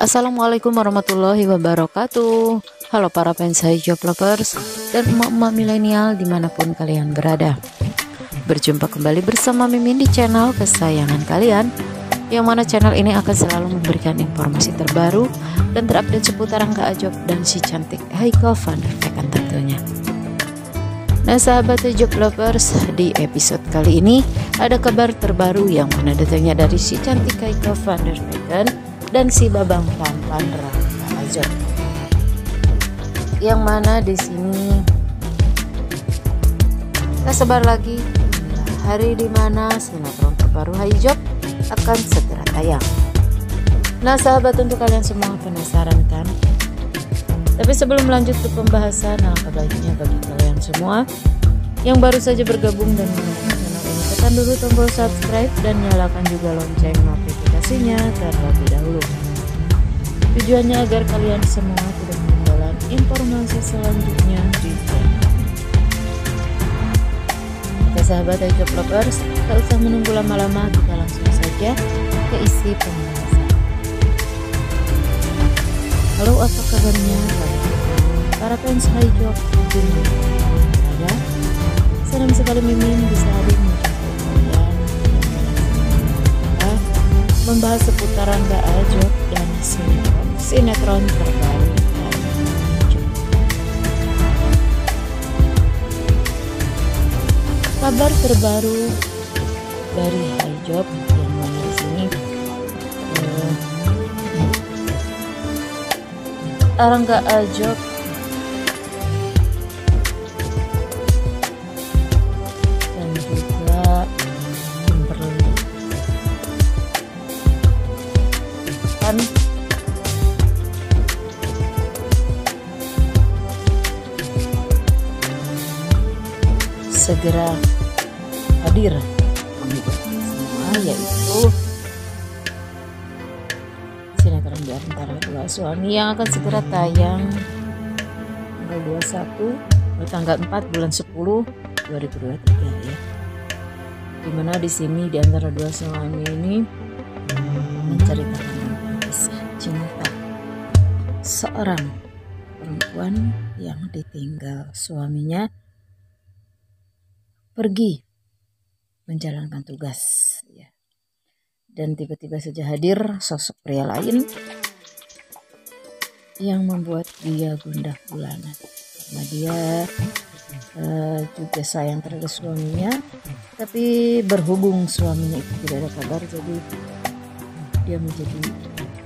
Assalamualaikum warahmatullahi wabarakatuh. Halo para fans Haico lovers dan emak-emak milenial dimanapun kalian berada. Berjumpa kembali bersama Mimin di channel kesayangan kalian, yang mana channel ini akan selalu memberikan informasi terbaru dan terupdate seputar Rangga Azof dan si cantik Haico van der Veken tentunya. Nah sahabat Haico lovers, di episode kali ini ada kabar terbaru yang mana datangnya dari si cantik Haico van der Veken dan si babang tampan Rangga Azof. Yang mana di sini tak sabar lagi hari di mana sinetron terbaru Haico akan segera tayang. Nah sahabat, untuk kalian semua penasaran kan? Tapi sebelum lanjut ke pembahasan, alangkah baiknya bagi kalian semua yang baru saja bergabung dan menemukan channel ini, tekan dulu tombol subscribe dan nyalakan juga lonceng notifikasinya terlebih dahulu. Tujuannya agar kalian semua tidak ketinggalan informasi selanjutnya di channel. Oke sahabat Haico lovers, tak usah menunggu lama-lama, kita langsung saja ke isi pembahasan. Halo, apa kabarnya para fans Haico dunia berada? Senang sekali Mimin bisa hadir menjumpai kalian yang membahas seputar Rangga Azof dan sinetron terbaru. Kabar terbaru dari Haico yang mana di sini. Rangga Azof dan juga Kimberly kan segera hadir semua, yaitu sinetron di antara dua suami yang akan segera tayang tanggal 21 tanggal 4 bulan 10 2023 ya. Dimana di sini di antara dua suami ini menceritakan kisah cinta seorang perempuan yang ditinggal suaminya pergi menjalankan tugas ya. Dan tiba-tiba saja hadir sosok pria lain yang membuat dia gundah gulana. Karena dia juga sayang terhadap suaminya, tapi berhubung suaminya itu tidak ada kabar, jadi dia menjadi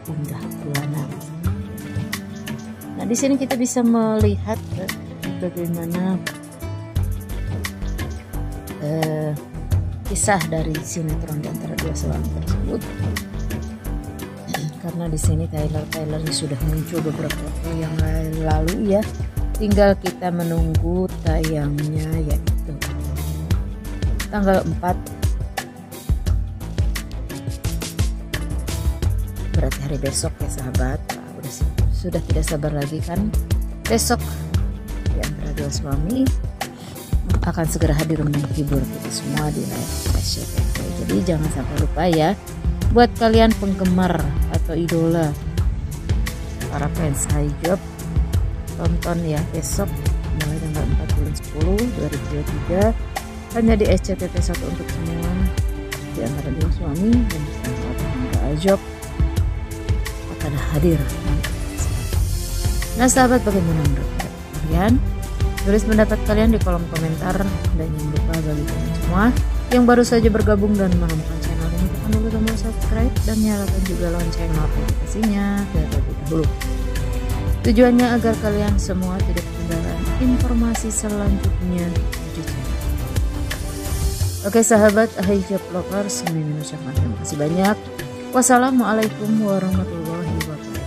gundah gulana. Nah di sini kita bisa melihat bagaimana kisah dari sinetron di antara dua suami tersebut, karena di sini Tyler sudah muncul beberapa waktu yang lalu ya, tinggal kita menunggu tayangnya yaitu tanggal 4, berarti hari besok ya sahabat. Sudah tidak sabar lagi kan, besok di antara dua suami akan segera hadir menghibur kita semua di layar SCTV. Jadi jangan sampai lupa ya, buat kalian penggemar atau idola para fans Haico, tonton ya besok mulai tanggal 4 bulan 10 2023 hanya di SCTV 1 untuk semua di antara dua suami, dan Rangga Azof akan hadir. Nah sahabat, bagaimana menurut kalian? Tulis pendapat kalian di kolom komentar, dan jangan lupa bagi kalian semua yang baru saja bergabung dan menemukan channel ini, tekan dulu tombol subscribe dan nyalakan juga lonceng notifikasinya terlebih dahulu. Tujuannya agar kalian semua tidak ketinggalan informasi selanjutnya di channel. Oke sahabat Haico lovers, Mimin ucapkan terima kasih banyak. Wassalamualaikum warahmatullahi wabarakatuh.